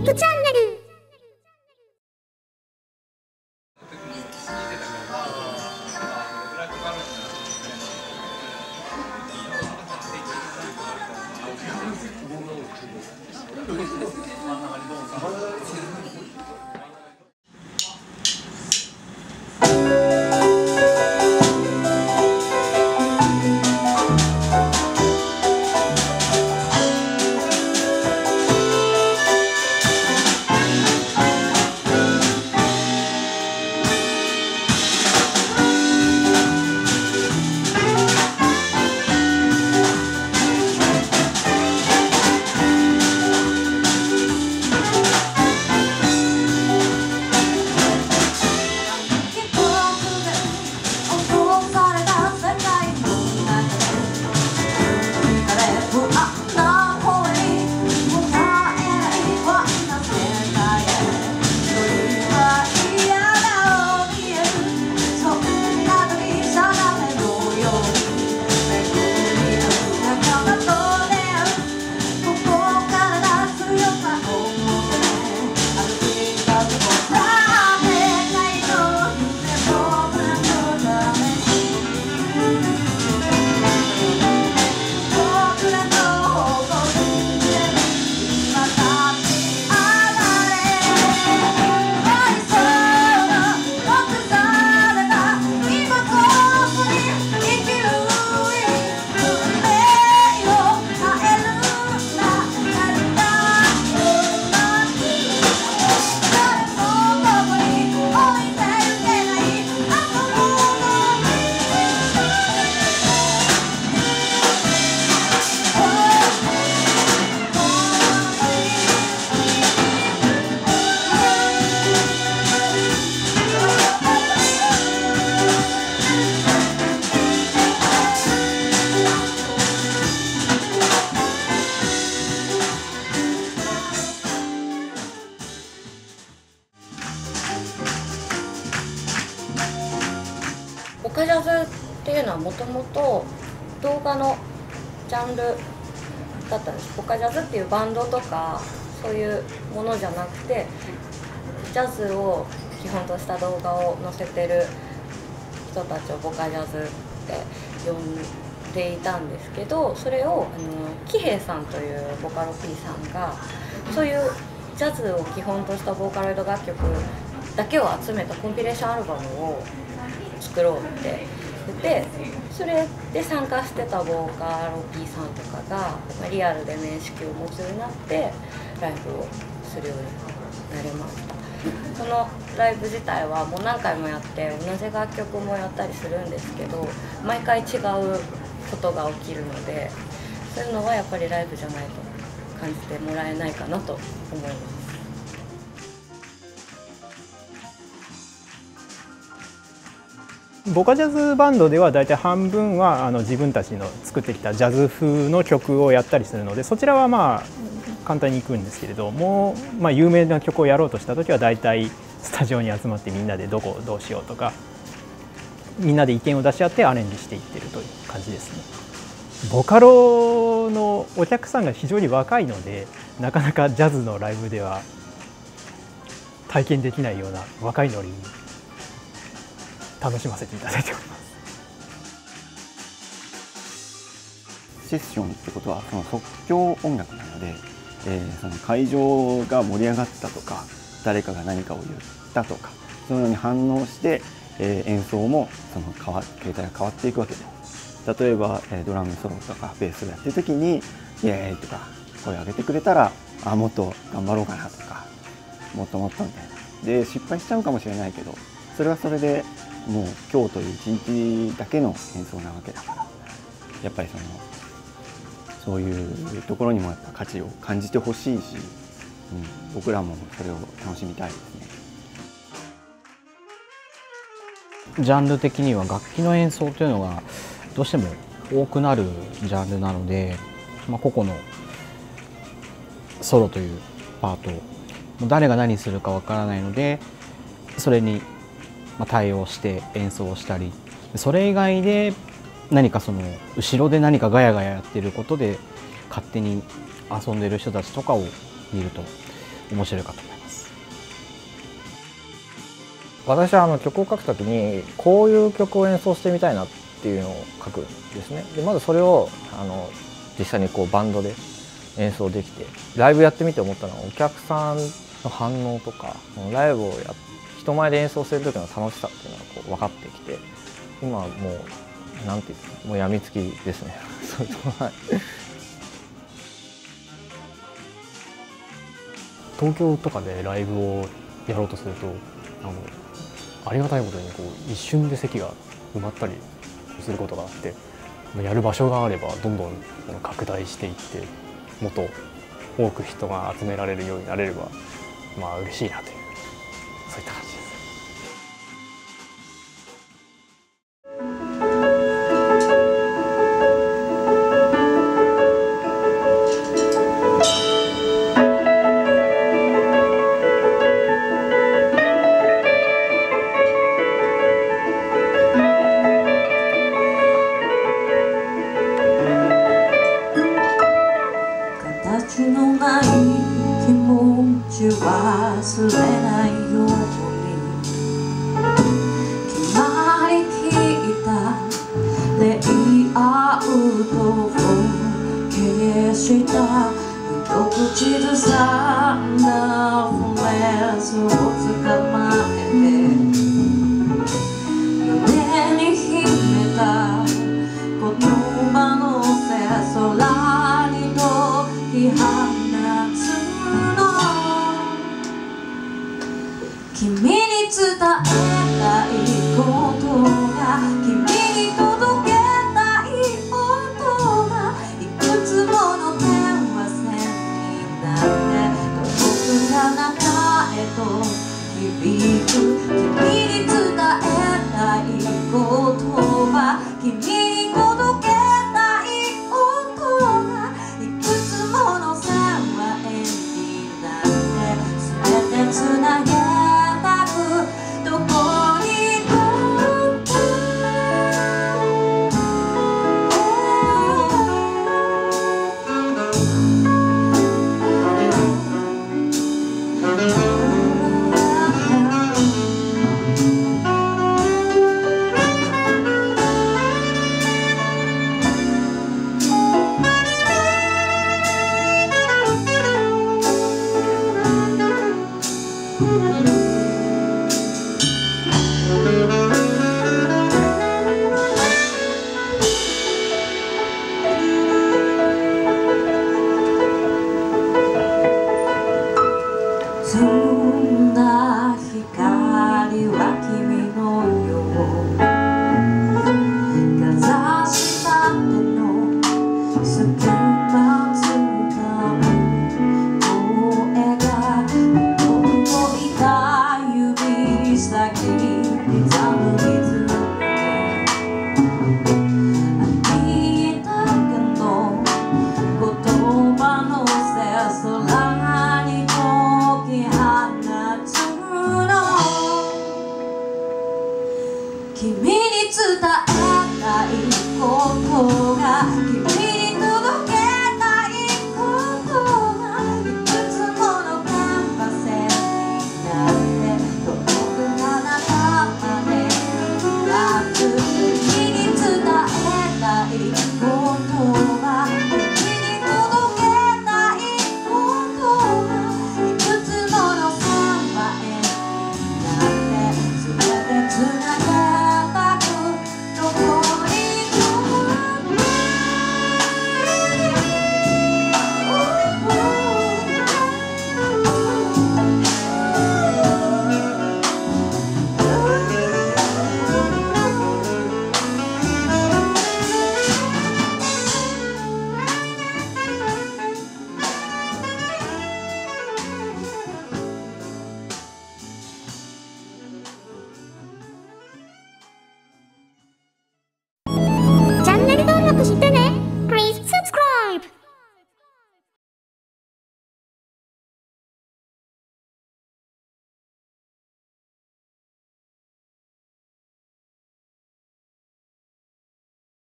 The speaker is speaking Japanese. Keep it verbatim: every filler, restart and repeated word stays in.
ミックチャンネル。オカジャズっていうのはもともと動画のジャンルだったんです。オカジャズっていうバンドとかそういうものじゃなくて、ジャズを基本とした動画を載せてる人たちをボカジャズって呼んでいたんですけど、それを喜平さんというボカロ P さんがそういうジャズを基本としたボーカロイド楽曲だけを集めたコンピレーションアルバムを作ろうって言って、それで参加してたボーカロ P さんとかがリアルで面識を持つようになってライブをするようになりました。そのライブ自体はもう何回もやって同じ楽曲もやったりするんですけど、毎回違うことが起きるので、そういうのはやっぱりライブじゃないと感じてもらえないかなと思います。ボカジャズバンドでは大体半分はあの自分たちの作ってきたジャズ風の曲をやったりするので、そちらはまあ簡単にいくんですけれども、まあ有名な曲をやろうとした時は大体スタジオに集まってみんなでどこをどうしようとかみんなで意見を出し合ってアレンジしていってるという感じですね。ボカロのお客さんが非常に若いので、なかなかジャズのライブでは体験できないような若いノリに楽しませていただいております。セッションってことはその即興音楽なので、えー、その会場が盛り上がったとか誰かが何かを言ったとかそういうのに反応して、えー、演奏もその変わ形態が変わっていくわけです。例えば、えー、ドラムソロとかベースをやってる時に「イエーイ!」とか声を上げてくれたら「あもっと頑張ろうかな」とか「もっともっと」みたいな。で失敗しちゃうかもしれないけど、それはそれでもう今日という一日だけの演奏なわけだから、やっぱりそのそういうところにもやっぱ価値を感じてほしいし、うん、僕らもそれを楽しみたいですね。ジャンル的には楽器の演奏というのがどうしても多くなるジャンルなので、まあ、個々のソロというパートを誰が何するかわからないので、それに対応して演奏をしたり、それ以外で何かその後ろで何かガヤガヤやってることで勝手に遊んでる人たちとかを見ると面白いかと思います。私はあの曲を書くときにこういう曲を演奏してみたいなっていうのを書くんですね。でまずそれをあの実際にこうバンドで演奏できて、ライブやってみて思ったのはお客さんの反応とか、ライブをや人前で演奏する時の楽しさっていうのがこう分かってきて、今はもうなんていうんですか、もう病みつきですね。東京とかでライブをやろうとすると、あのありがたいことにこう一瞬で席が埋まったりすることがあって、やる場所があればどんどん拡大していって、もっと多く人が集められるようになれればまあ嬉しいなという、そういった感じです。形のない気持ち忘れないように決まりきったレイアウトを消した一口ずさなフレーズをつかまえて胸に秘めた言葉のせい、空放つの君に伝えたいことが、君に届けたい音がいくつもの電話線になって遠くな中へと響く、君に伝えたいことが、君に届けたい音がいくつもつなげたくどこに行こうか、So